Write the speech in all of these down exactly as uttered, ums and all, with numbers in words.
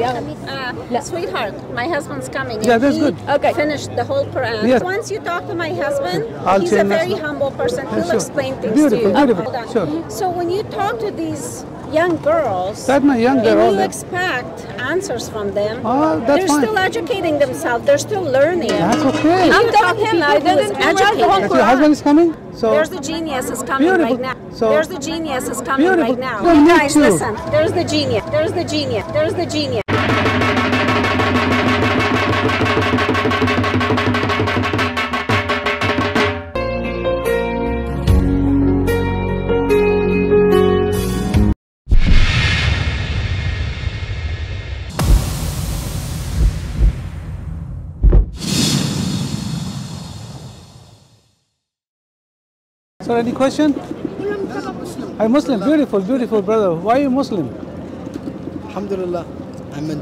uh, sweetheart, my husband's coming. Yeah, that's good. Okay. Finish the whole Quran. Yeah. Once you talk to my husband, I'll he's a very humble person. He'll sure. explain things beautiful, to you. Beautiful, beautiful. Sure. So when you talk to these young girls, that's my young girl, and you expect answers from them, oh, that's they're fine. Still educating themselves. They're still learning. That's okay. I'm telling him I didn't educate. Your husband is coming? So there's the genius is coming beautiful. Right now. So there's the genius is coming beautiful. Right now. So you guys, you. Listen. There's the genius. There's the genius. There's the genius. So any question? I'm Muslim. Beautiful, beautiful brother. Why are you Muslim? Alhamdulillah. I'm in.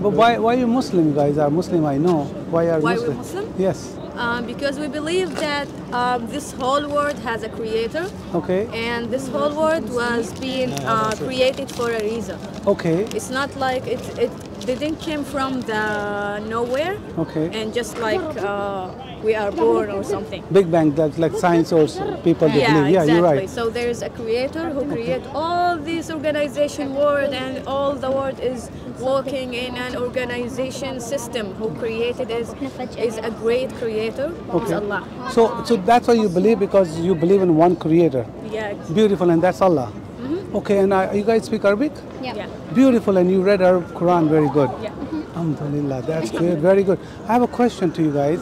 But why, why are you Muslim, guys? Are Muslim, I know. Why are why Muslim? We're Muslim? Yes. Um, because we believe that um, this whole world has a creator. Okay. And this whole world was being uh, created for a reason. Okay. It's not like it, it didn't came from the nowhere. Okay. And just like uh, we are born or something. Big bang, that's like science or people believe. Yeah, yeah, exactly. You're right. So there is a creator who created okay. all this organization world, and all the world is working in an organization system. Who created is is a great creator. Okay. Allah. So so that's why you believe, because you believe in one creator. Yeah. Exactly. Beautiful, and that's Allah. Mm-hmm. Okay, and uh, you guys speak Arabic? Yeah. yeah. Beautiful, and you read Arab Quran very good. Yeah. Alhamdulillah, that's good, very good. I have a question to you guys.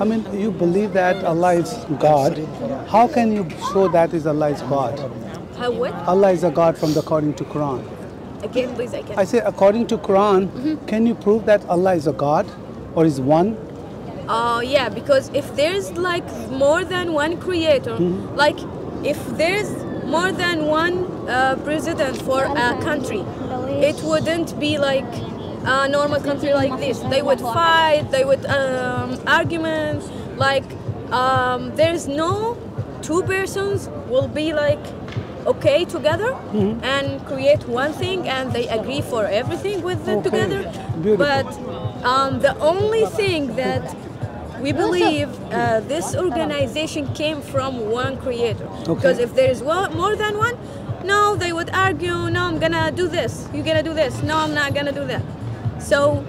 I mean, you believe that Allah is God. How can you show that is Allah is God? How what? Allah is a God from the according to Quran. Again, please, I can. I say according to Quran. Mm-hmm. Can you prove that Allah is a God or is one? Uh, yeah, because if there's like more than one creator, mm-hmm. like if there's more than one uh, president for a country, it wouldn't be like a normal country like this. They would fight, they would um, arguments, like um, there's no two persons will be like okay together mm-hmm. and create one thing and they agree for everything with it okay. together. Beautiful. But um, the only thing that we believe uh, this organization came from one creator. Okay. Because if there is one, more than one, no, they would argue, no, I'm gonna do this, you're gonna do this, no, I'm not gonna do that. So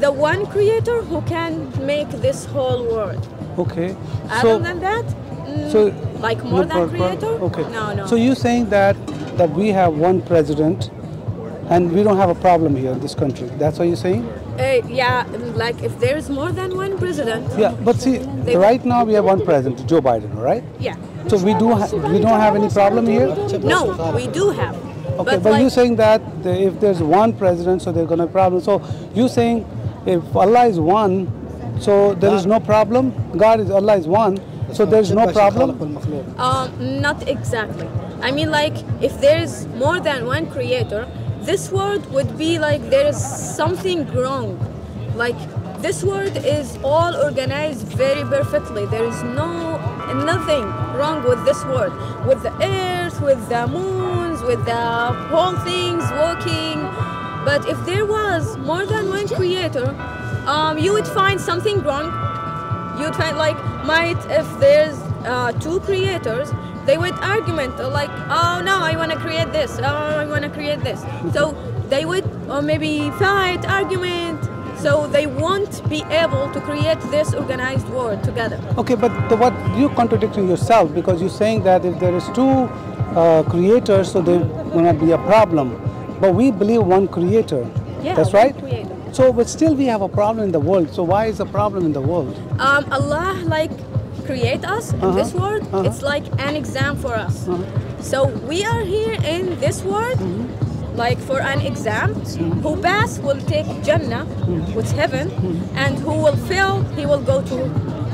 the one creator who can make this whole world. Okay. Other so, than that, mm, so like more no, than creator, okay. no, no. So you're saying that, that we have one president and we don't have a problem here in this country. That's what you're saying? Uh, yeah, like if there's more than one president. Yeah, but see, right now we have one president, Joe Biden, right? Yeah. So we, do ha we don't have any problem here? No, we do have. Okay, but, but like, you're saying that the, if there's one president, so there's going to be problem. So you're saying if Allah is one, so there is no problem? God is, Allah is one, so there's no problem? Uh, not exactly. I mean, like, if there's more than one creator, this world would be like there is something wrong. Like, this world is all organized very perfectly. There is no nothing wrong with this world. With the earth, with the moons, with the whole things working. But if there was more than one creator, um, you would find something wrong. You'd find like, might if there's uh, two creators, they would argument like, oh no, I want to create this, oh I want to create this. So they would or maybe fight, argument. So they won't be able to create this organized world together. Okay, but the, what you're contradicting yourself, because you're saying that if there is two uh, creators, so there's gonna be a problem. But we believe one creator. Yeah, that's right. Creator. So, but still we have a problem in the world. So why is the problem in the world? Um, Allah like create us in uh-huh. this world. Uh-huh. It's like an exam for us. Uh-huh. So we are here in this world. Mm-hmm. Like for an exam, who pass will take Jannah, which is heaven, and who will fail, he will go to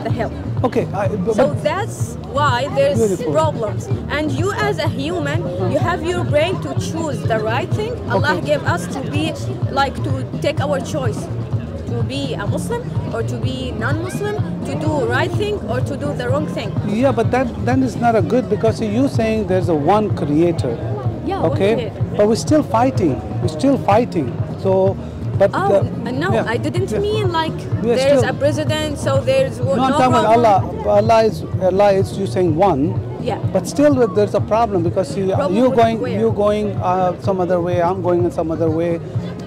the hell. Okay. I, but, so that's why there's beautiful. Problems. And you as a human, you have your brain to choose the right thing. Okay. Allah gave us to be, like to take our choice, to be a Muslim or to be non-Muslim, to do right thing or to do the wrong thing. Yeah, but that, that is not a good, because you're saying there's a one creator. Yeah, Okay, but we're still fighting. We're still fighting. So, but oh the, no, yeah. I didn't mean like we're there's still, a president, so there's no. No, I'm talking about Allah. Allah is Allah is you saying one. Yeah. But still, there's a problem because you problem you're going where? you're going uh, some other way. I'm going in some other way.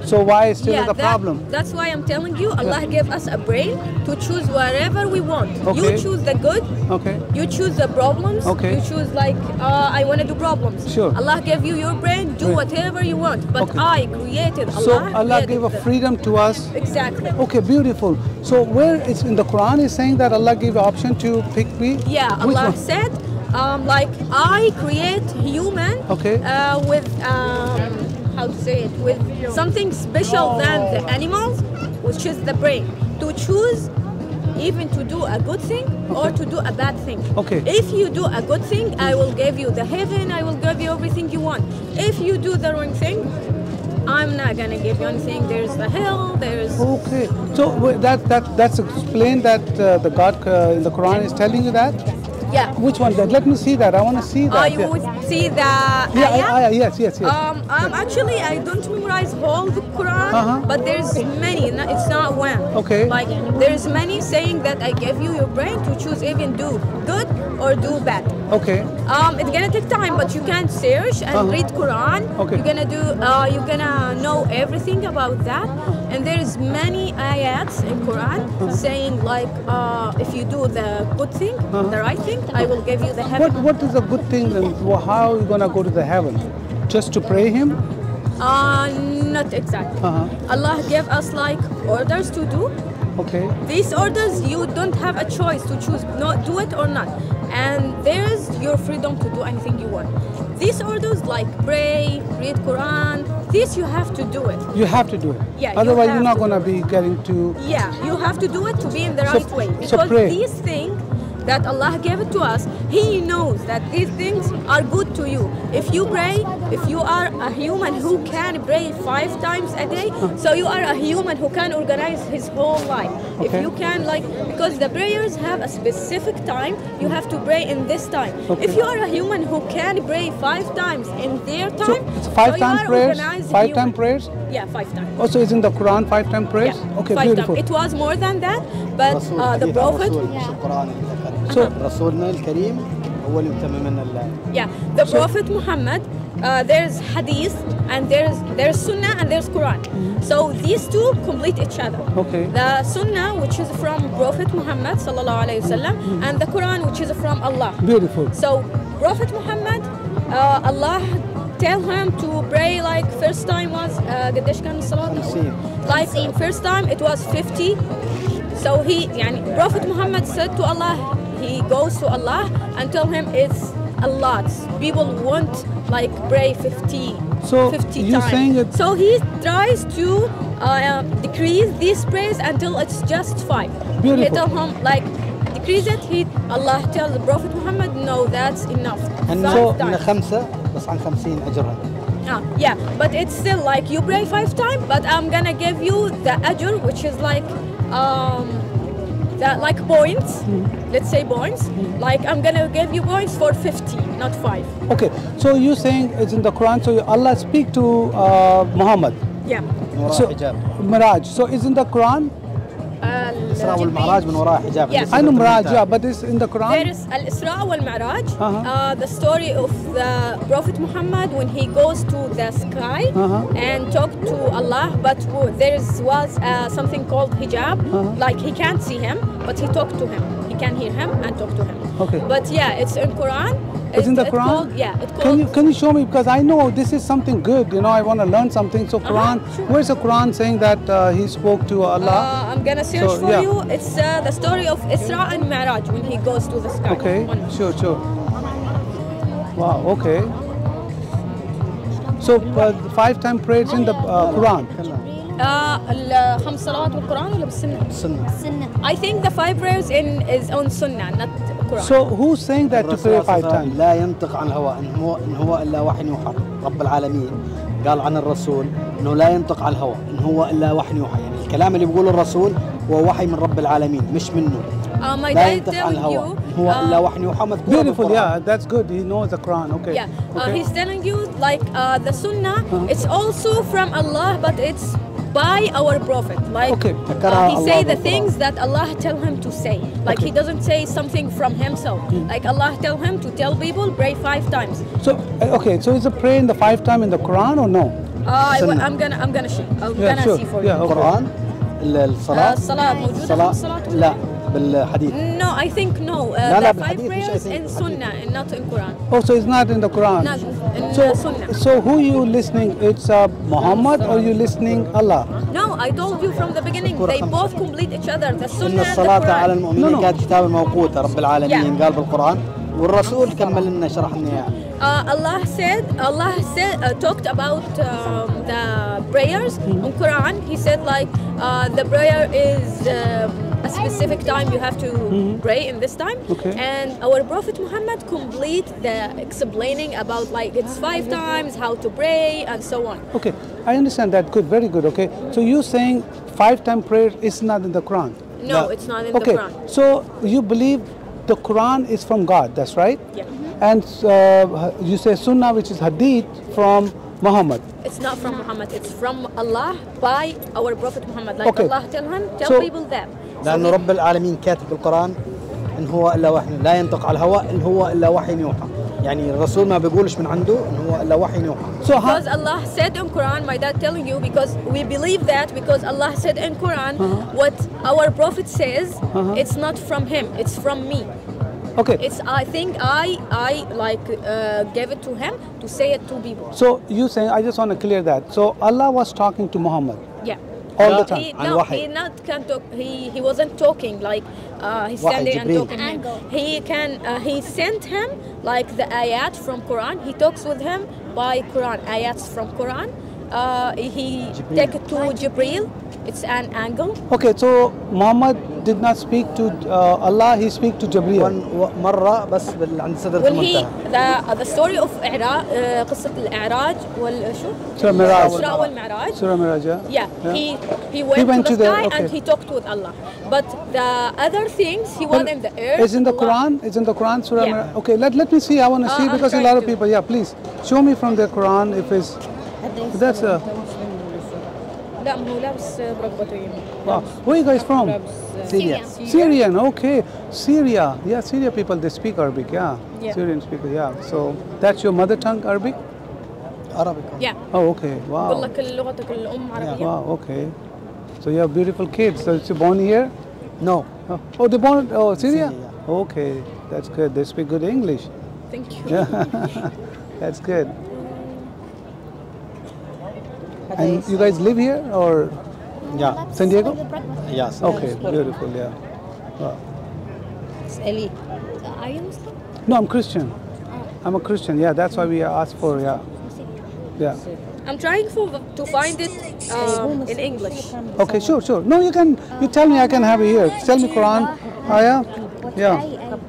So why is still yeah, the that, problem? That's why I'm telling you, Allah yeah. gave us a brain to choose wherever we want. Okay. You choose the good. Okay. You choose the problems. Okay. You choose like uh, I want to do problems. Sure. Allah gave you your brain. Do whatever you want. But okay. I created Allah. So Allah gave a freedom to us. Exactly. Okay, beautiful. So where it's in the Quran is saying that Allah gave an option to pick me. Yeah, Allah one? said. Um, like I create human okay. uh, with um, how to say it with something special than the animals, which is the brain, to choose even to do a good thing okay. or to do a bad thing. Okay. If you do a good thing, I will give you the heaven. I will give you everything you want. If you do the wrong thing, I'm not gonna give you anything. There's the hell. There's okay. So that that that's explained that uh, the God uh, in the Quran is telling you that. Yeah. Which one? That? Let me see that. I want to see that. Uh, you yeah. would see the yeah, ayah? Ayah, yes, yes, yes. Um, um, actually, I don't memorize all the Quran, uh-huh. but there's many. It's not one. Okay. Like there's many saying that I gave you your brain to choose even do good or do bad. Okay. Um, it's gonna take time, but you can search and uh-huh. read Quran. Okay. You're gonna do. Uh, you're gonna know everything about that. And there's many ayats in Quran uh-huh. saying like, uh, if you do the good thing, uh-huh. the right thing. I will give you the heaven. What, what is a good thing then? How are you going to go to the heaven? Just to pray him? Uh, not exactly. Uh-huh. Allah gave us like orders to do. Okay. These orders you don't have a choice to choose not do it or not. And there is your freedom to do anything you want. These orders like pray, read Quran, this you have to do it. You have to do it. Yeah. Otherwise you you're not going to be getting to... Yeah, you have to do it to be in the right so, way. Because so pray. these things... that Allah gave it to us, He knows that these things are good to you. If you pray, if you are a human who can pray five times a day, huh. so you are a human who can organize his whole life. Okay. If you can, like, because the prayers have a specific time, you have to pray in this time. Okay. If you are a human who can pray five times in their time, so it's five so time prayers, five human. time prayers? Yeah, five times. Also, it's in the Quran, five time prayers? Yeah. Okay, five beautiful. Time. It was more than that, but uh, the Prophet... Yeah. So, رسولنا الكريم هو اللي متممنا الله. Yeah, the Prophet Muhammad, uh, there's hadith and there's there's Sunnah and there's Quran. Mm-hmm. So these two complete each other. Okay. The Sunnah, which is from Prophet Muhammad Salallahu Alaihi Wasallam, mm-hmm. and the Quran, which is from Allah. Beautiful. So Prophet Muhammad, uh, Allah tell him to pray like first time was uh, like first time it was fifty. So he, يعني, Prophet Muhammad said to Allah. He goes to Allah and tell him it's a lot. People won't like pray fifty, so fifty you're times. Saying it so he tries to uh, decrease these prayers until it's just five. Beautiful. He tell him like decrease it. He Allah tells the Prophet Muhammad, no, that's enough. And so خمسة بس عن خمسين أجرا. Ah, yeah, but it's still like you pray five times, but I'm gonna give you the ajr, which is like. Um, That like points, mm. let's say points, mm. like I'm gonna give you points for fifty, not five. Okay, so you're saying it's in the Quran, so Allah speak to uh, Muhammad. Yeah. So, Miraj, so it's in the Quran? Al-Isra wal-Miraj min wara hijab. Yeah. I know Miraj, yeah, but it's in the Quran? There is Al-Isra wal-Miraj, uh -huh. uh, the story of the Prophet Muhammad when he goes to the sky uh -huh. and talk to Allah, but there is, was uh, something called hijab, uh -huh. like he can't see him, but he talked to him. He can hear him and talk to him. Okay. But yeah, it's in Quran. It's, it's in the Quran? Called, yeah. It can, you, can you show me, because I know this is something good, you know, I want to learn something. So Quran, uh -huh, sure. where's the Quran saying that uh, he spoke to Allah? Uh, I'm going to search so, for yeah. you. It's uh, the story of Isra and Miraj when he goes to the sky. Okay, sure, sure. Wow, okay. So, uh, the five time prayers in the uh, Quran? Khams salat wal Quran or Sunnah? Sunnah. I think the five prayers in is on Sunnah, not Quran. So, who's saying that to pray five times? لا ينطق عن هوى إن هو إلا وحي يوحى رب العالمين قال عن الرسول إنه لا ينطق عن الهوى إن هو إلا وحي يوحى الكلام اللي بيقوله الرسول هو وحي من رب العالمين مش منه. Um, my dad telling you um, beautiful, yeah, that's good. He knows the Quran, okay. Yeah, okay. Uh, he's telling you like uh, the Sunnah, uh-huh. it's also from Allah, but it's by our Prophet. Like okay. uh, he say the things that Allah tell him to say. Like okay. he doesn't say something from himself. Mm. Like Allah tell him to tell people, pray five times. So, okay, so is it praying the five times in the Quran or no? Uh, I'm gonna, I'm gonna see. I'm yeah, gonna sure. see for yeah, you. Okay. Quran. الصلاة الصلاة موجودة الصلاة لا بالحديث no I think no uh, the five prayers in Sunnah and not in Quran. Oh, so it's not in the Quran. Not in so, Sunnah. So who you listening? It's uh, Muhammad or you listening Allah? No, I told you from the beginning they both complete each other, the Sunnah and the Quran. No, no. كانت كتاب موقوت رب العالمين قال بالقرآن والرسول كمل لنا شرح لنا. Allah said, Allah said, uh, talked about um, the prayers in Quran. He said like uh, the prayer is uh, a specific time you have to mm-hmm. pray in this time. Okay. And our Prophet Muhammad complete the explaining about like it's five times how to pray and so on. Okay, I understand that. Good, very good. Okay, so you saying five-time prayer is not in the Quran? No, no. it's not in okay. the Quran. Okay, so you believe the Quran is from God? That's right. Yeah. And uh, you say Sunnah, which is hadith from Muhammad. It's not from Muhammad. It's from Allah by our Prophet Muhammad. Like okay. Allah tell him, tell so, people that. لأن رب العالمين كاتب القرآن إن هو إلا وحي لا ينطق على الهوى إن هو إلا وحي يوحى. يعني الرسول ما بيقولش من عنده إن هو إلا وحي يوحى. So because Allah said in Quran, my dad telling you because we believe that because Allah said in Quran uh-huh. what our Prophet says, uh-huh. it's not from him. It's from me. Okay. It's I think I I like uh, gave it to him to say it to people. So you saying I just want to clear that. So Allah was talking to Muhammad. Yeah. All no, the time. He, no, he not can talk. He he wasn't talking like uh, he's standing and talking. And he can uh, he sent him like the ayat from Quran. He talks with him by Quran ayats from Quran. Uh, he Jibreel. Take it to Jibreel. It's an angle. Okay, so Muhammad did not speak to uh, Allah, he speak to Jibreel. One مرة بس عند سدرة المنتهى. The the story of إعراج قصة الإعراج والشو؟ سورة ميراج. الإسراء والمعراج. سورة ميراج. Yeah, he he went, he went to the, to the sky okay. and he talked with Allah. But the other things he was in the air. Is in the Quran? Is in the Quran Surah yeah. Miraj. Okay, let let me see. I want to uh, see because a lot of people. Yeah, please show me from the Quran if it's. That's a. Wow. Where are you guys from? Syria. Syrian, okay. Syria. Yeah, Syria people, they speak Arabic, yeah. yeah. Syrian people, yeah. So that's your mother tongue, Arabic? Arabic. Yeah. Oh, okay. Wow. Yeah. Wow, okay. So you have beautiful kids. So you're born here? No. Oh, oh they're born oh, Syria? Syria? Okay, that's good. They speak good English. Thank you. That's good. And you guys live here or? Yeah. San Diego? Yes. Okay, beautiful, yeah. Wow. It's Ellie. Are you Muslim? No, I'm Christian. I'm a Christian, yeah, that's why we asked for, yeah. Yeah. I'm trying for, to find it um, in English. Okay, sure, sure. No, you can, you tell me I can have it here. Tell me Quran, ayah. Yeah.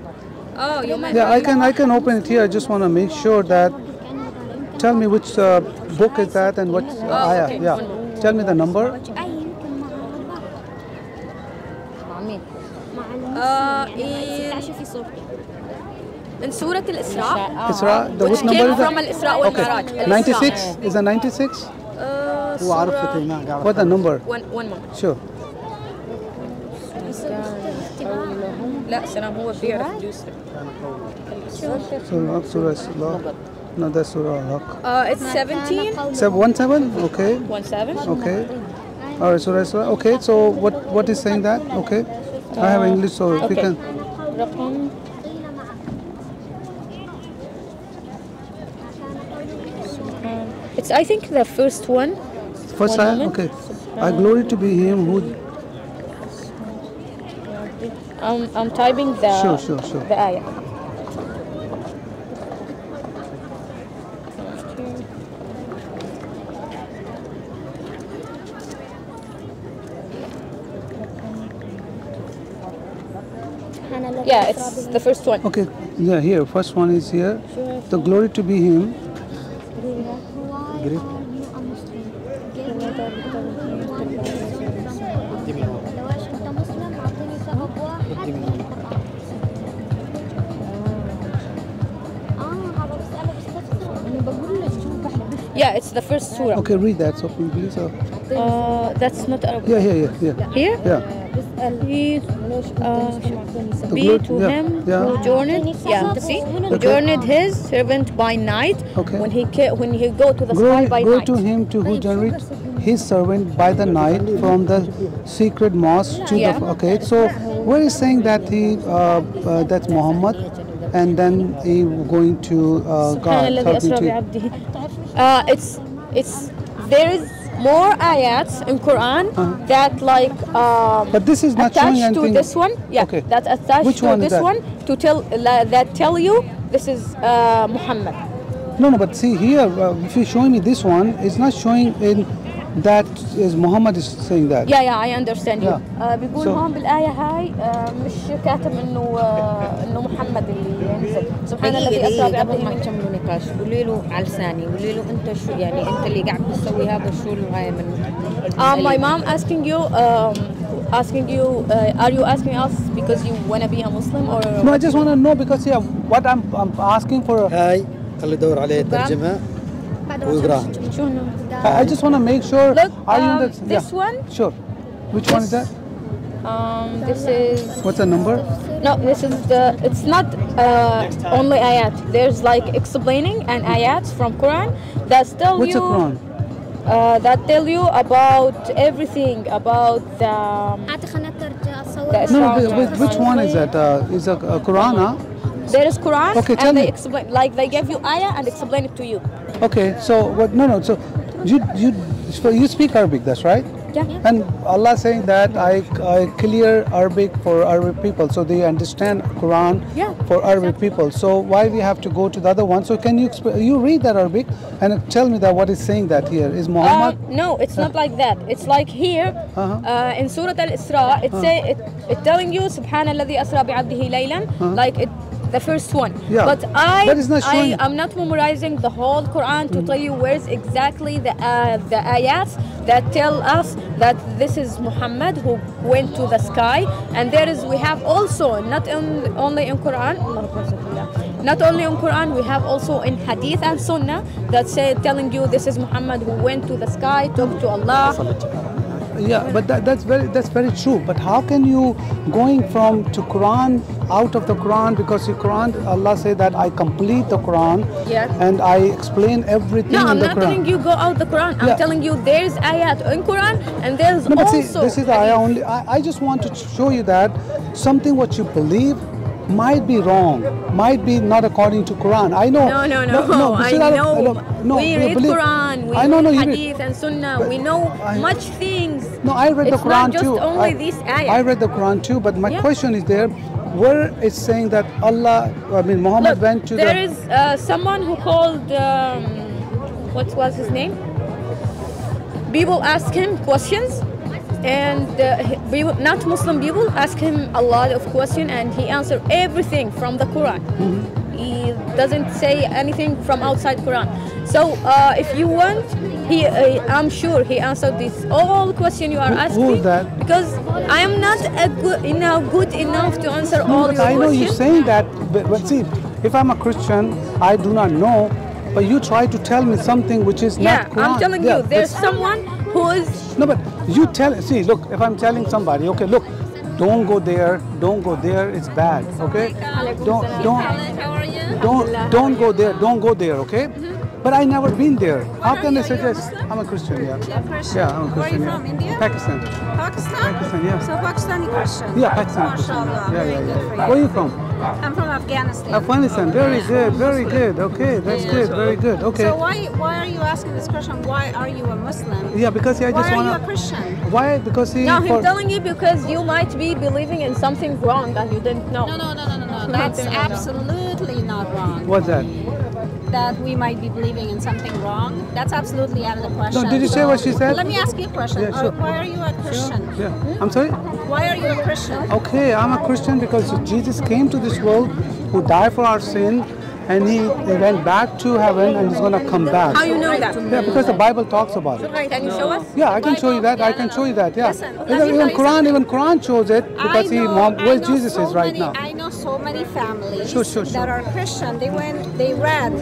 Oh, you might. Yeah, I can, I can open it here. I just want to make sure that, tell me which uh, book is that and what uh, oh, ayah. Okay. Yeah. Tell me the number. Uh, in Surah Al-Isra. Isra, the which number is that? Okay. ninety-six? Is that ninety-six? Uh, Surah... What the number? One, one more. Sure. Surah, Surah, Surah. No, that's Surah Al-Haq. Uh, it's seventeen. one seven? Okay. one seven? Okay. All right, Surah Al-Isra. Okay, so what, what is saying that? Okay. I have English, so okay. we can... It's, I think, the first one. First one? Okay. I glory to be him who... I'm, I'm typing the... Sure, sure, sure. The ayah. Yeah, it's the first one. Okay, yeah, here, first one is here. The glory to be him. Great. Yeah, it's the first surah. Okay, read that, so please. Uh, uh, that's not Arabic. Yeah, yeah, yeah. yeah. Here? Yeah. He, uh, be to him yeah. who journeyed, yeah, see, okay. journeyed his servant by night. Okay. When he ca when he go to the go, sky by go night. Go to him to who journeyed his servant by the night from the secret mosque to yeah. the. Okay, so where is saying that he uh, uh, that's Muhammad, and then he going to uh, God. Uh, it's it's there is. More ayats in Quran uh-huh. that like um, but this is not attached to this one. Yeah, okay. That's attached Which to one this that? one to tell uh, that tell you this is uh, Muhammad. No, no, but see here, uh, if you're showing me this one, it's not showing in that is Muhammad is saying that. Yeah, yeah, I understand you. بيقول هون بالآية هاي مش كاتب إنه إنه محمد اللي ينزل. سبحان الذي أسرى بعبده ما يكملوا نقاش. قولي له على لساني. قولي له أنت شو يعني أنت اللي قاعد تسوي هذا شو الغاية منه. Um, my mom asking you, um, asking you, uh, are you asking us because you wanna be a Muslim or? No, I just wanna know because yeah, what I'm I'm asking for. هاي اللي دور عليه ترجمة. I just want to make sure. Look, are you um, in the, this yeah, one. Sure. Which this, one is that? Um, this is. What's the number? No, this is the. It's not uh, only ayat. There's like explaining and ayats from Quran that tell What's you. What's the Quran? Uh, that tell you about everything about the. Um, the no, no, which, which one is that? Uh, is a Qurana? There is Quran, okay, and they explain, like they give you ayah and explain it to you. Okay, so what? No, no. So you you so you speak Arabic, that's right? Yeah. And Allah saying that I I clear Arabic for Arabic people, so they understand Quran yeah. for Arabic people. So why we have to go to the other one? So can you you read that Arabic and tell me that what is saying that here is Muhammad? Um, no, it's not like that. It's like here uh-huh. uh, in Surah Al-Isra, it uh-huh. say it, it telling you Subhanalladhi asra bi abdihi laylan, like it. The first one, yeah. but I, but not I, I'm not memorizing the whole Quran to mm. tell you where's exactly the uh, the ayats that tell us that this is Muhammad who went to the sky, and there is we have also not in, only in Quran, not only in Quran we have also in hadith and Sunnah that say telling you this is Muhammad who went to the sky, talked to Allah. Yeah, but that, that's very that's very true. But how can you going from to Quran out of the Quran because the Quran Allah say that I complete the Quran yeah. and I explain everything. No, I'm in the not Quran. telling you go out the Quran. I'm yeah. telling you there's ayat in Quran and there's no, but also. See, this is the ayah only. I, I just want to show you that something what you believe might be wrong, might be not according to Quran. I know. No, no, no. no, no I know. Look, no, we read believe, Quran. We I know, read no, hadith read, and Sunnah. But, we know I, much things. No, I read it's the Quran not just too. Only I, these ayahs. I read the Quran too, but my yeah. question is there, where it's saying that Allah, I mean Muhammad Look, went to there the... There is uh, someone who called, um, what was his name? People ask him questions. And uh, people, not Muslim people ask him a lot of questions and he answers everything from the Quran. Mm-hmm. He doesn't say anything from outside Quran. So uh, if you want, he, uh, I'm sure he answered this all question you are asking. Who, who that? Because I am not a good, you know, good enough to answer no, all your I questions. I know you're saying that, but, but see, if I'm a Christian, I do not know, but you try to tell me something which is yeah, not Quran. Yeah, I'm telling yeah, you, there's someone who is... No, but you tell... See, look, if I'm telling somebody, okay, look, don't go there, don't go there, it's bad, okay? Don't, don't, don't, don't go there, don't go there, okay? Mm-hmm. But I never been there. How can you, I suggest... I'm a Christian, yeah. You're a Christian. Yeah, I'm a Christian, Where are you yeah. from, India? Pakistan. Pakistan? Pakistan, yeah. So Pakistani Christian. Yeah, Pakistan. MashaAllah, yeah, yeah, yeah. Where are you from? I'm from Afghanistan. Afghanistan, very yeah. good, very good. Okay, that's yeah. good, very good. Okay. So why why are you asking this question? Why are you a Muslim? Yeah, because yeah, I just want. Why are wanna, you a Christian? Why? Because he. No, he's telling you because you might be believing in something wrong and you didn't know. No, no, no, no, no, no. That's absolutely not wrong. What's that? That we might be believing in something wrong. That's absolutely out of the question. No, did you so, say what she said? Let me ask you a question. Yeah, sure. Why are you a Christian? Sure. Yeah. Hmm? I'm sorry? Why are you a Christian? Okay, I'm a Christian because Jesus came to this world who died for our sin and he, he went back to heaven and he's going to come back. How do you know that? Yeah, because the Bible talks about it. Can you show us? Yeah, I can show you that. I can show you that, yeah. Listen, even, even Quran, even Quran shows it because he, where Jesus so is right many, now. I know so so many families sure, sure, sure. that are Christian. They went, they read,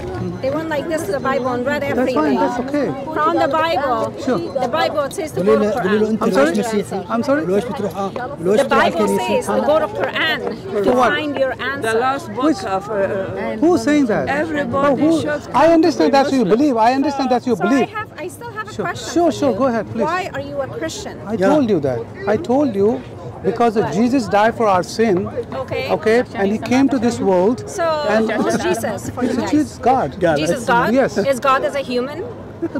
they went like this to the Bible and read everything. That's fine, that's okay. From the Bible, sure. the Bible it says to go to Quran. I'm sorry? I'm sorry? The Bible says to go to Quran to find your answer. The last book Which? of... Uh, Who's saying that? Everybody who, should I understand that's you believe. I understand that's you so believe. I, have, I still have a sure. question Sure, sure, go ahead, please. Why are you a Christian? I yeah. told you that. I told you. Because what? Jesus died for our sin, okay, okay, and he came to this world. So, and who's Jesus for you guys? Jesus, God. God. Jesus, God? Yes. Is God as a human?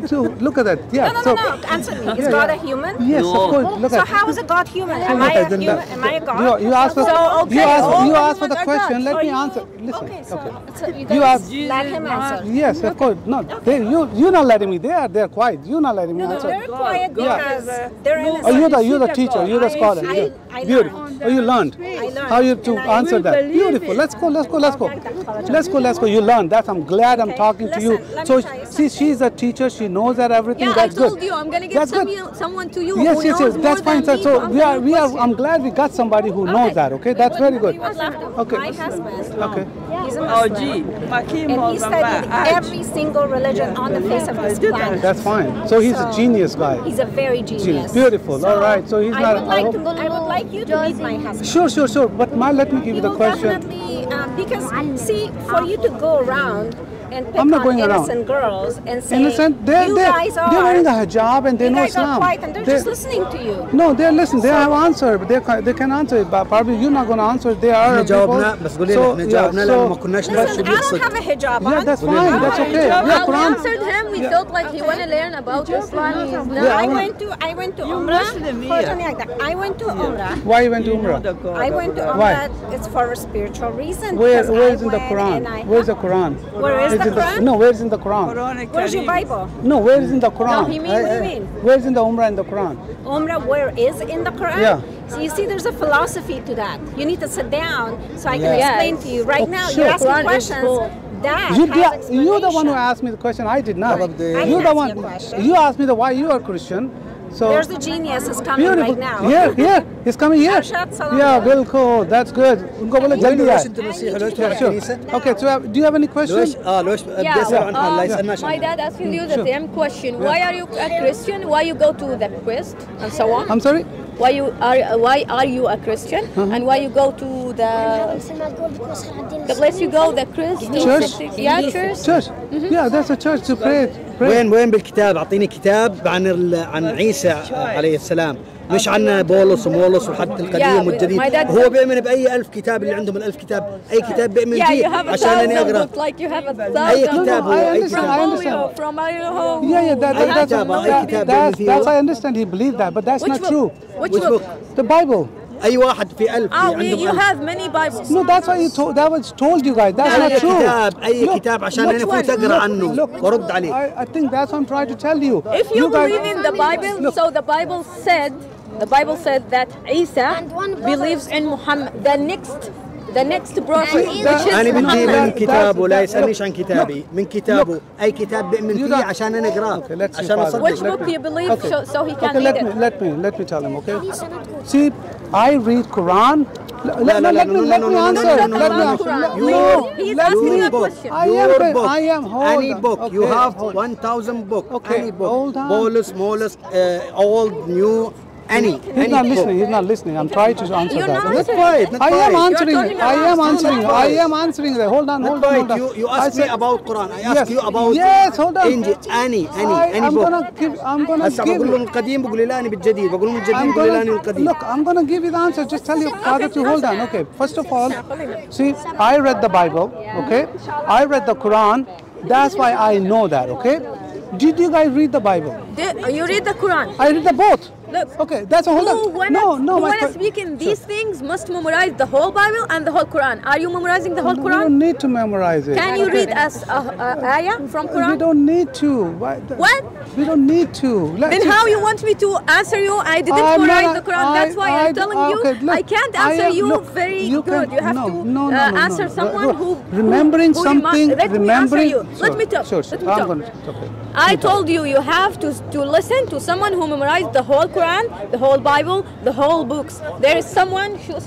So, look at that. Yeah. No, no, so, no, no. Answer me. Is yeah, God yeah. a human? Yes, no. of course. Look so, at how is a God human? Am I a human? Am I a God? You, you asked for, so, okay. you asked, oh, you asked for the question. Let me you, answer. Listen. Okay, so, okay. so you, you asked, let him answer. Yes, of course. No, okay. they, you, you're not letting me. They are, they're quiet. You're not letting me no, answer. No, they're quiet because yeah. they're in no. oh, you're the, you're the teacher. You're the scholar. I, I Beautiful. Oh, you learned. I learned. How you to answer that? Beautiful. Let's go. Let's go. Let's go. Let's go. Let's go. You learned. That's. I'm glad I'm talking to you. So, see, she's a teacher. She knows that everything. Yeah, that's I told good. you, I'm going to get some you, someone to you. Yes, who yes, knows yes. That's fine. So, so we are, we are. I'm glad we got somebody who okay. knows that. Okay, that's very good. Okay. My husband. Okay. He's a Muslim. And he studied every single religion on the face of this planet. That's fine. So he's so, a genius guy. He's a very genius. genius. Beautiful. So, all right. So he's I not. Would like I, to, I would like you to meet my husband. Sure, sure, sure. But my, let me give you the question. Uh, because see, for you to go around. And pick I'm not going innocent around. girls and say, innocent? They're, you they're, guys are. They're wearing the hijab and they know Islam. Quiet and they're, they're just listening to you. No, they're listening. They so, have answered. They can, they can answer it. But probably you're not going to answer it. They are people. So, yeah, so, listen, I don't have a hijab on. Yeah, that's fine. That's okay. Yeah, we answered him. We yeah. felt like okay. he wanted to learn about Islam. Yeah, I went to I went to Umrah. I went to Umrah. Why you went to Umrah? I went to Umrah. It's for a spiritual reason. Where is in the Quran? Where is the Quran? Where is The, no, where is in the Quran? Where is your Bible? No, where is in the Quran? No, he means, I, I, what do you mean? Where is in the Umrah and the Quran? Umrah, where is in the Quran? Yeah. So you see, there's a philosophy to that. You need to sit down so I can yes. explain to you. Right oh, now, sure. you're asking Quran questions. That you, has the, you're the one who asked me the question. I did not. Right. I you're the one. Question. You asked me the why you are Christian. So there's the genius is coming beautiful. right now. Yeah, yeah, he's coming here. Yeah, will go. That's good. Go I yeah, sure. no. Okay, so uh, do you have any questions? Yeah, uh, my dad asked you the sure. same question. Why are you a Christian? Why you go to the priest and so on? I'm sorry. Why you are why are you a Christian uh-huh. and why you go to the the place you go the Christian church? Yeah, church. Church. Mm-hmm. Yeah, that's a church to pray. pray. وين وين بالكتاب أعطيني كتاب عن عن عيسى عليه السلام. مش عن بولس ومولس وحتى القديم والجديد هو بيؤمن باي ألف كتاب اللي عندهم الألف كتاب اي كتاب بيؤمن فيه عشان انا اقرا اي كتاب اي كتاب from Idaho yeah that's I understand he believed that but that's not true which book the Bible اي واحد في ألف you have many Bibles no that's why that was told you guys that's not true اي كتاب عشان انا فوت اقرا عنه وارد عليه I think that's what I'm trying to tell you if you believe in the Bible so the Bible said The Bible said that Isa believes in Muhammad, the next, the next prophet, which is Muhammad. Which book do you believe okay. so, so he can okay, read let me, it? Let me, let me tell him, okay? See, I read Quran. Let me answer. Let me answer. No, he's asking you a question. I am. I am. Any book. You have one thousand books. Any book. Bolus, Molus, old, new. Any, he's any not book. listening. He's not listening. I'm trying to answer You're that. That's right. I am answering. I am answering. I am answering. That. Hold on. Hold on. Hold on. You, you asked me about Quran. I asked yes. you about. Yes. Hold on. Any, any, I, any I'm book. Gonna give, I'm gonna give. I'm gonna. Look, I'm gonna give you the answer. Just tell your father to hold on. Okay. First of all, see, I read the Bible. Okay. I read the Quran. That's why I know that. Okay. Did you guys read the Bible? Did you read the Quran? I read the both. Look, okay, that's a whole lot. No, no, when I speak in these sure. things, must memorize the whole Bible and the whole Quran. Are you memorizing the whole Quran? You don't need to memorize it. Can you okay. read us a, a ayah from Quran? We don't need to. What? We don't need to. Let's then how you want me to answer you? I didn't I'm memorize not, the Quran. I, that's why I, I'm telling okay, you, look, I can't answer I am, you look, very you good. Can, you have no, to no, no, uh, no, answer no, someone no, who remembering who, who something. Who, let remembering. Me answer you. Sure, let me talk. Sure, sure. Let me talk. I told you, you have to, to listen to someone who memorized the whole Quran, the whole Bible, the whole books. There is someone, uh,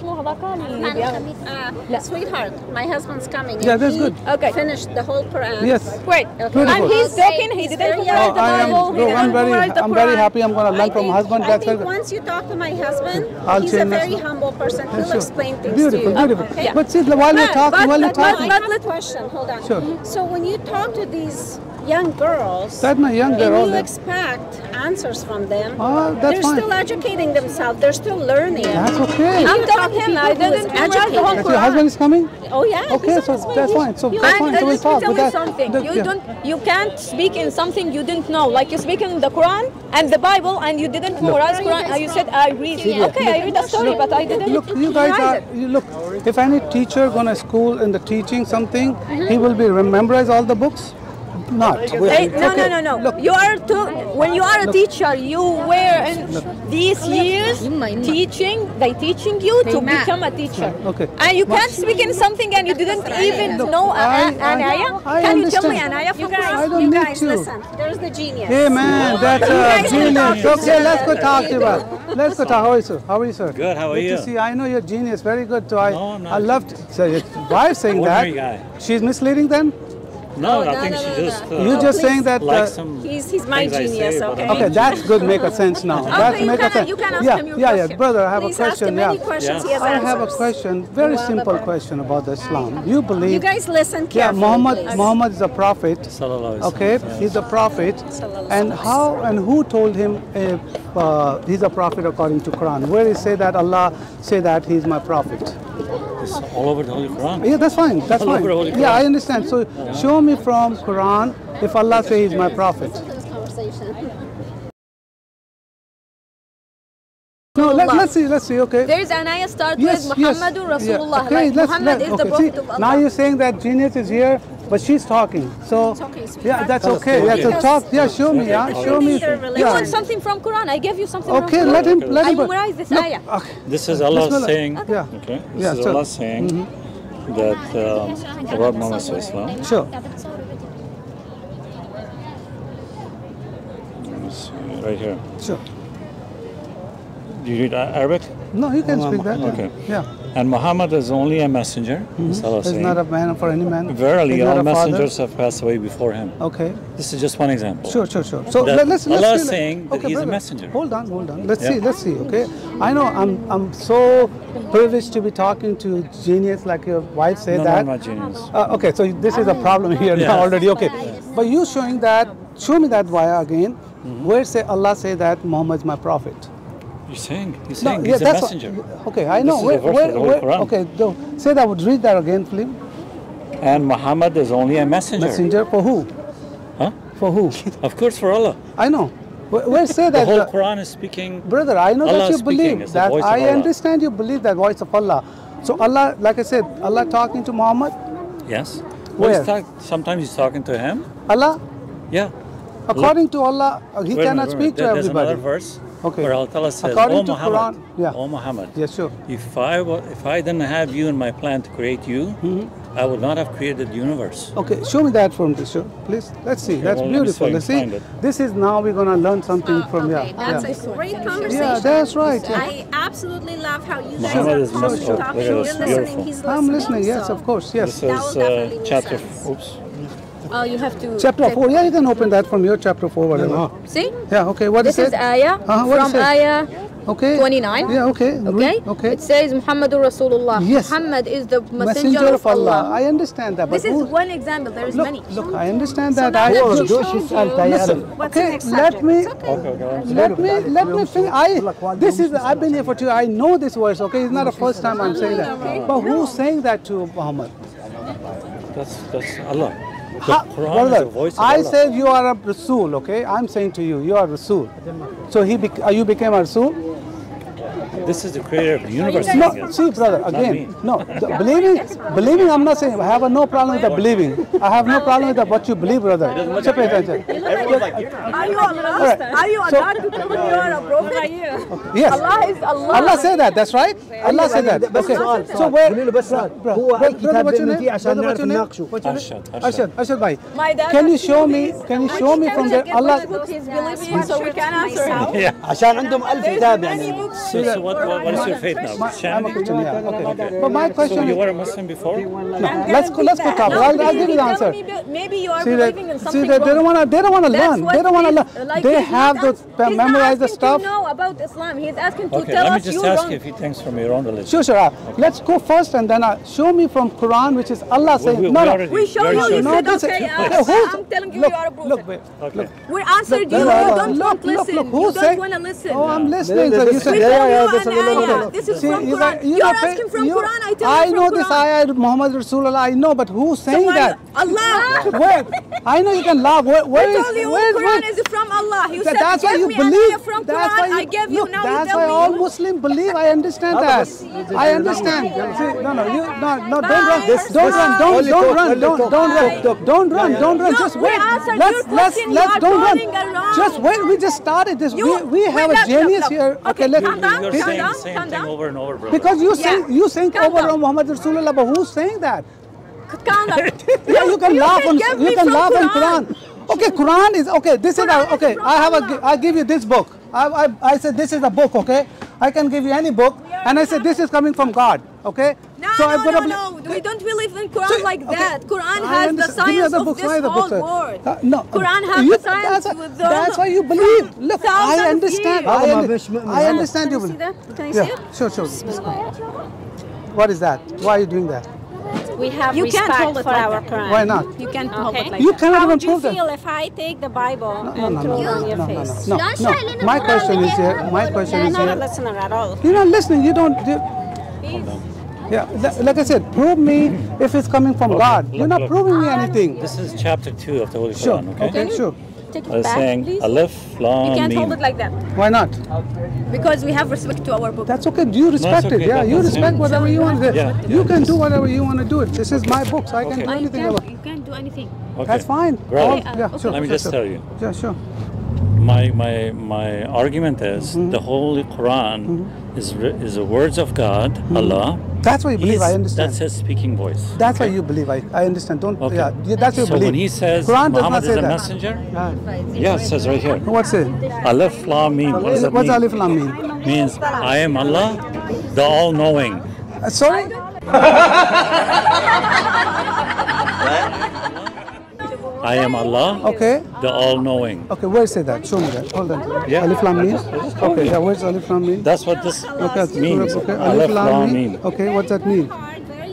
sweetheart, my husband's coming. Yeah, that's good. Okay. Finished the whole Quran. Yes. Great. Okay. And he's talking, he didn't memorize the Bible, he didn't memorize the Quran. I'm very happy, I'm going to learn from my husband. I think once you talk to my husband, he's a very humble person. He'll explain things to you. Beautiful, beautiful. But see, while we're talking, while we're talking. I have a question, hold on. Sure. So when you talk to these young girls, that's my young girl, and you expect answers from them, oh, that's they're fine. Still educating themselves, they're still learning. That's okay. I'm telling him I didn't educate the whole Quran. Your husband is coming? Oh yeah. Okay, so that's fine. So that's fine. So we'll talk. Tell me something. You yeah. don't, you can't speak in something you didn't know. Like you're speaking the Quran and the Bible, and you didn't memorize Quran. And you said I read. Yeah. Okay, I read the story, but I didn't. Look, you guys are. You look, if any teacher gonna school in the teaching something, mm-hmm. he will be memorize all the books. Not. Hey, no, okay. no, no, no, no. You are too, when you are a Look. teacher, you were in Look. these years teaching. They teaching you to become a teacher. Okay. And you can't speak in something and you didn't even Look, know I, an, an I, ayah. I Can understand. you tell me an ayah? You guys, you guys listen. There's the genius. Hey man, that's a genius. Okay, let's go talk to her. Let's go talk. How are you, sir? How are you, sir? Good. How are you? Good to see. I know you're a genius. Very good. So I, no, no, I loved. So your wife saying that. Guy. She's misleading them. No, no, I no, think no, she no, just. Uh, You're just saying that. Like some he's he's my genius. Say, okay. Okay, that's good. Make a sense now. Okay, that's make can, a sense. You can ask yeah, him your yeah, question. yeah, brother. I have Please a question. Ask him yeah. Questions yeah. He has I answers. have a question. Very well, simple well, question about the Islam. You believe? You guys listen carefully. Yeah, Muhammad. Please. Muhammad is a prophet. Salallahu okay, salallahu. he's a prophet. Salallahu. And how and who told him if, uh, he's a prophet according to Quran? Where he say that Allah say that he's my prophet? All over the Holy Quran. Yeah, that's fine. That's all fine. Over the Holy Quran. Yeah, I understand. So yeah. show me from Quran if Allah says he's my prophet. No, let, let's see, let's see, okay. There is an ayah starts yes, with Muhammadun yes. Rasulullah. Yeah. Okay, like let's, Muhammad let, is okay. the prophet see, of Allah. Now you're saying that genius is here, but she's talking. So, okay, yeah, that's okay. Yeah, so talk. Yeah, show me. Yeah, show me. You want something from Quran? I gave you something okay, from Quran. Let him, let I him, memorize this no, ayah. Okay. This is Allah saying. Okay. Yeah. Okay. This yeah, is sure. Allah saying mm-hmm. that uh, about Muhammad Sallallahu Sure. Let me see. Right here. Sure. Do you read Arabic? No, you can speak that. Okay. Yeah. And Muhammad is only a messenger. Mm-hmm. He's saying, not a man for any man. Verily, all messengers father. have passed away before him. Okay. This is just one example. Sure, sure, sure. So that let's. let's Allah is saying okay, that he's brother, a messenger. Hold on, hold on. Let's yeah. see, let's see. Okay. I know I'm I'm so privileged to be talking to genius like your wife said no, that. No, I'm not genius. Uh, okay, so this is a problem here yes. now already. Okay. But you showing that, show me that wire again. Mm-hmm. Where say Allah say that Muhammad is my prophet? You're saying, you're saying no, he's yeah, a messenger. What, okay, I know. Where, where, where, okay, do, say that, would read that again, please. And Muhammad is only a messenger. Messenger for who? Huh? For who? Of course, for Allah. I know. Where, where say that? The whole Quran is speaking. Brother, I know Allah that you believe that. I understand you believe that voice of Allah. So Allah, like I said, Allah talking to Muhammad? Yes. Where? Well, he's talk, sometimes he's talking to him. Allah? Yeah. According Look. to Allah, he wait, cannot wait, speak wait, to there's everybody. Another verse. Okay. Where Allah Ta'ala says, according oh, to Muhammad, Quran, yeah. oh Muhammad, yes, sure. if, I, if I didn't have you in my plan to create you, mm-hmm. I would not have created the universe. Okay, show me that from this, please. Let's see. Okay, that's well, beautiful. Let's see. This is now we're going to learn something uh, from okay. yeah. That's yeah. a great conversation. Yeah, that's right. Yeah. I absolutely love how you guys Muhammad are talking. Sure. Talking. You're listening. He's listening. I'm listening, so. yes, of course. Yes. This is uh, chapter, oops. Oh, you have to... Chapter four. Yeah, you can open that from your chapter four, whatever. Yeah. See? Yeah, okay. What this is it? This is ayah uh-huh. from ayah okay. twenty-nine. Yeah, okay. Okay? Okay. It says, Muhammadur Rasulullah. Yes. Muhammad is the messenger, messenger of Allah. Allah. I understand that. But this is who? one example. There is look, many. Look, I understand so that. I will show you. Listen, okay, let me... Okay. Okay. Let me... Let me think. I... This is... I've been here for two. I know this verse, okay? It's not the first time I'm saying that. Okay. But who's saying that to Muhammad? That's... That's Allah. Ha, brother, I said you are a Rasul, okay? I'm saying to you, you are Rasul. So he, bec you became a Rasul? This is the creator of the universe. No, see, brother, again, no. The, believing, believing, I'm not saying, I have no problem with the believing. I have no problem with the, what you believe, brother. Pay attention. Are you allowed? Are you allowed to tell me you are a prophet? Yes. Allah is Allah. Allah said that, that's right? Allah said that. Okay. So where, brother, what's your name? What's your name? Arshad, Arshad bhai. Can you show me, can you show me from there? Allah. So we can answer him. عشان عندهم ألف كتاب يعني. So what, what, what is your faith now? I'm a Christian, yeah. Okay. Okay. But my question. So you were a Muslim before? No. Let's go. Let's go cover. No, I'll, I'll give you the answer. Maybe you are see believing that, in something. See that they don't want to. They don't want to learn. They don't want to learn. Like they have to memorize the stuff. He's not asking to know about Islam. He's asking to okay, tell us you wrong. Okay. Let me just ask you if he thinks from your own religion. Sure, sure. Okay. Let's go first and then uh, show me from Quran, which is Allah saying. We, we, no, we no. We show you. You said okay. I'm telling you, you are a prophet. Look. We answered you. You don't want to listen. You don't want to listen. Oh, I'm listening. You said. This is from Quran. You're asking from Quran. I tell you. I know this ayah, Muhammad Rasulullah. I know, but who's saying that? Allah. Where? I know you can laugh. Where, where I told you, where Quran is, is from Allah. You said that's why you believe. From that's Quran, why you, I gave you. Look, now that's you tell why me. All Muslims believe. I understand that. I understand. See, no, no, you, no, no. Don't run. This, don't run. Don't, don't run. Don't, don't run. Don't, don't run. Don't run. Just wait. Let's, let's, let's. Don't run. Just wait. We just started this. We, we have a genius here. Okay, let's. You're saying the same thing over and over, bro. Because you say, you think over Muhammad Rasulullah, but who's saying that? Yeah, you can you laugh can on you can laugh on Quran. Quran. Okay, Quran is okay. This Quran is a, okay. Is I have a I give you this book. I, I I said this is a book. Okay, I can give you any book, and I said this is coming from God. Okay. No, so no, no, no, no. We don't believe in Quran so, like that. Okay. Quran has the science of books, this whole world. Uh, no. Quran has you, the science that's with the... That's why you believe. Look, I understand. I, I understand you. Can you see that? Can you see it? Sure, sure. What is that? Why are you doing that? We have you respect can't hold it for like our Quran. Why not? You can't okay. hold it like you that. Cannot How even prove that. How would you feel if I take the Bible no, and no, no, throw no, it on your no, face? No, no, no. no, no. My question is here. My question is here. You're not listening at all. You're not listening. You don't... You... Yeah, like I said, prove me if it's coming from okay, God. Look, You're not look. proving me anything. This is chapter two of the Holy sure. Quran, okay? Okay, sure. Take it I was back, saying, please. Alif, Lam, you can't Mim. Hold it like that. Why not? Because we have respect to our book. That's okay. Do you respect no, okay. it? Yeah, that you respect him. Whatever you want to do. Yeah. You can do whatever you want to do. It. This is my book, so I okay. can do anything. I can, you can't do anything. Okay. That's fine. Right. Okay. Yeah, okay. Sure, Let me sure, just sure. tell you. Yeah, sure. My my my argument is mm-hmm. the Holy Quran mm-hmm. is is the words of God, mm-hmm. Allah. That's why you believe. He's, I understand. That's his speaking voice. That's okay. why you believe. I, I understand. Don't. Okay. Yeah, yeah. That's why you so believe. So when he says Quran Muhammad does not say is a that. messenger, yeah. yeah, it says right here. What's it? Alif Lam Mim. What does that What's mean? Alif Lam Mim? Means I am Allah, the All-Knowing. Uh, sorry. I am Allah, okay. the All-Knowing. Okay, where is it that? Show me that. Hold on. Yeah. Alif Lam Mim. Okay, yeah, where's Alif Lam Mim? That's what this okay, means. Okay. Alif Lam Mim. Okay, what's that mean?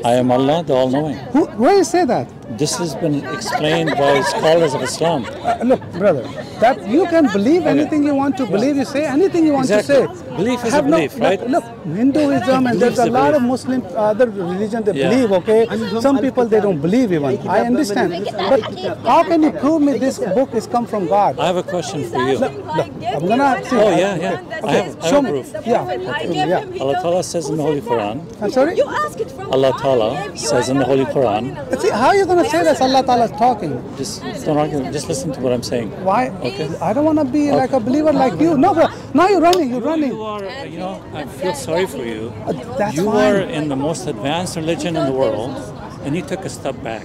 I am Allah, the All-Knowing. Who? Where you say that? This has been explained by scholars of Islam. Uh, look, brother, that you can believe anything you want to believe. You say anything you want exactly. to say. Belief is a belief, no, right? Look, Hinduism and there's a lot belief. of Muslim other religion they yeah. believe. Okay, some people they don't believe even. I understand, but how can you prove me this book is come from God? I have a question for you. Look, look, I'm gonna. See. Oh yeah, yeah. Okay. Okay. I have, I have Show proof. Yeah. Okay. yeah. Allah Ta'ala says in the Holy Quran. I'm sorry. You ask it from Allah Ta'ala says in the Holy Quran. See, how are you gonna say that Allah Ta'ala is talking? Just don't argue. Just listen to what I'm saying. Why? Okay. I don't want to be okay. like a believer like you. No, bro. Now you're running. You're running. You are. You know, I feel sorry for you. Uh, that's you fine. are in the most advanced religion in the world, and you took a step back.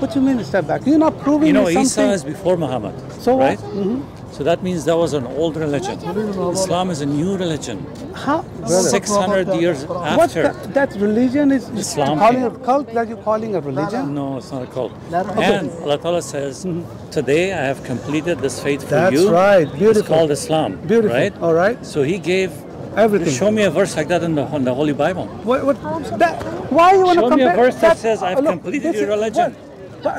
What do you mean a step back? You're not proving. You know, me something. Isa is before Muhammad. So right? Mm-hmm. So that means that was an old religion. Islam is a new religion. How? six hundred years after. What? That religion is Islam. Calling a cult that you're calling a religion? No, it's not a cult. Okay. And Allah Ta'ala says, today I have completed this faith for That's you. That's right. Beautiful. It's called Islam. Beautiful. Right? All right. So he gave everything. Show me a verse like that in the, in the Holy Bible. What? what that, why you want to compare? Show me a verse that, that says I've look, completed your religion. What?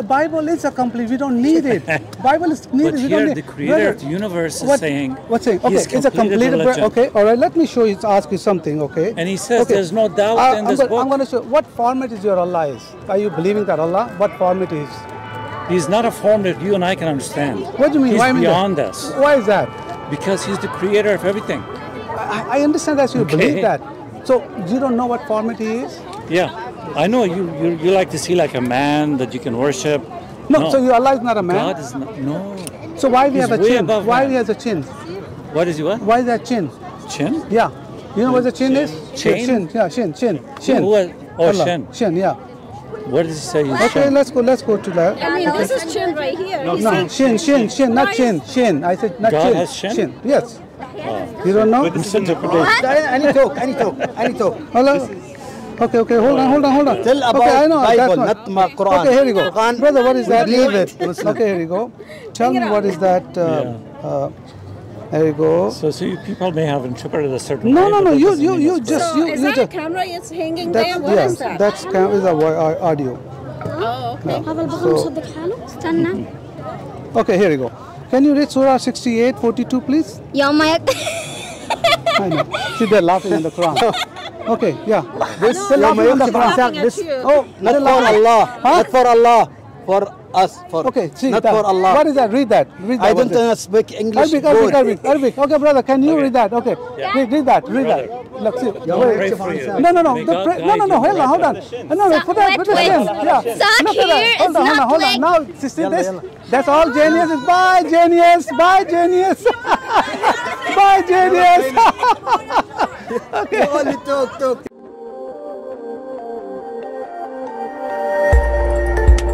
Bible is a complete. We don't need it. Bible is needed. But here we don't need the creator brother, of the universe is what, saying. What's saying? Okay, it's a complete. Okay, all right. Let me show you. Ask you something. Okay. And he says okay. there's no doubt uh, in I'm this gonna, book. I'm going to show. What format is your Allah is? Are you believing that Allah? What form it is? He's not a form that you and I can understand. What do you mean? He's Why beyond mean us. Why is that? Because he's the creator of everything. I, I understand that you okay. believe that. So you don't know what formality is? Yeah, I know. You, you you like to see like a man that you can worship. No, no. So you Allah is not a man. God is not. No. So why we He's have a chin? Why man. He has a chin? What is he what? Why is that chin? Chin? Yeah. You know what the chin, chin is? Chin? Chin. Yeah, chin, chin, chin. What? Oh, Allah. Chin. Chin, yeah. What does he say? Is okay, chin? let's go, let's go to that. I mean, okay. this is chin right here. No, no. Chin, chin, chin, not chin, chin. I said not God chin. Has chin. Chin, yes. Oh. You don't know? It's interpretation. I need talk, I need talk, I need talk. Hello? Okay, okay, hold on, hold on, hold on. Tell about okay, I know, Bible, not, not Quran. Okay, here we go. Quran, brother, what is that? Leave it. Okay, here we go. Tell me what is that? Uh, yeah. uh, There you go. So, so you people may have interpreted a certain no, way. No, no, no. You, you, you just. So you, is you that just, a camera it's hanging there? What yeah, is that? That's camera is audio. Oh, okay. Yeah. So, okay, here you go. Can you read Surah sixty-eight forty-two, please? Yeah, my. I know. See, they're laughing in the Quran. Okay, yeah. This no, they're laughing in the Quran. This, oh, not for Allah. Huh? Not for Allah. For us, for okay, see, not that, for Allah. What is that? Read that. Read that. I don't uh, speak English. Arabic, Arabic, Arabic, Arabic. Okay, brother, can you okay. read that? Okay, yeah. read, read that. Read brother. that. Look, see. No, no, no. The God God no, no, no. Hold on, hold on. No, no. Put that. Put the shin. Yeah. Look at that. Hold on, hold on, hold on. Now, see, see this? That's all genius. Bye, genius. Bye, genius. Bye, genius. Okay. Only talk, talk.